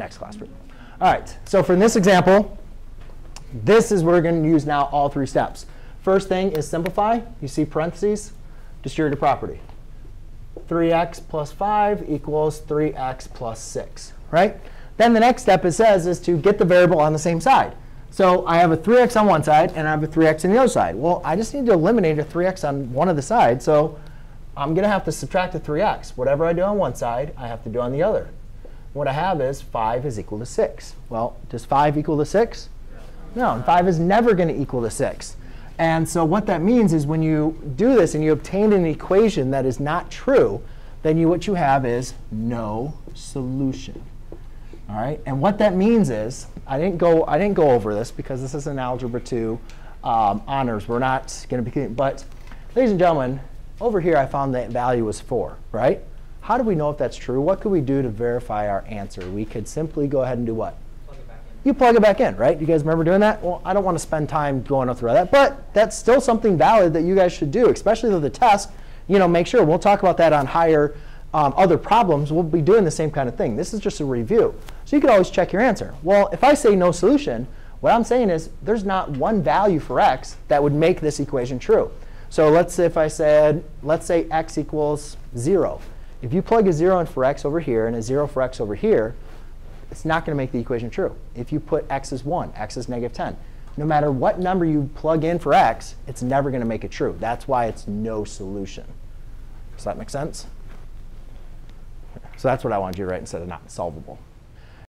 Next class group. All right, so for this example, this is where we're going to use now all three steps. First thing is simplify. You see parentheses, distributive property. 3x plus 5 equals 3x plus 6, right? Then the next step it says is to get the variable on the same side. So I have a 3x on one side, and I have a 3x on the other side. Well, I just need to eliminate a 3x on one of the sides. So I'm going to have to subtract a 3x. Whatever I do on one side, I have to do on the other. What I have is 5 is equal to 6. Well, does 5 equal to 6? No, and 5 is never going to equal to 6. And so what that means is when you do this and you obtain an equation that is not true, then what you have is no solution. All right, and what that means is I didn't go over this because this is an Algebra 2 honors. We're not going to be, but ladies and gentlemen, over here I found that value was 4, right? How do we know if that's true? What could we do to verify our answer? We could simply go ahead and do what? Plug it back in. You plug it back in, right? You guys remember doing that? Well, I don't want to spend time going through that, but that's still something valid that you guys should do, especially though the test. You know, make sure we'll talk about that on higher. Other problems, we'll be doing the same kind of thing. This is just a review. So you can always check your answer. Well, if I say no solution, what I'm saying is there's not one value for x that would make this equation true. So let's say if I said, let's say x equals 0. If you plug a 0 in for x over here and a 0 for x over here, it's not going to make the equation true. If you put x is 1, x is negative 10. No matter what number you plug in for x, it's never going to make it true. That's why it's no solution. Does that make sense? So that's what I wanted you to write instead of not solvable.